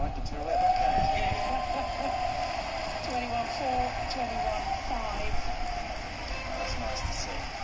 tried to tell it. 21-4, 21-5. That's nice to see.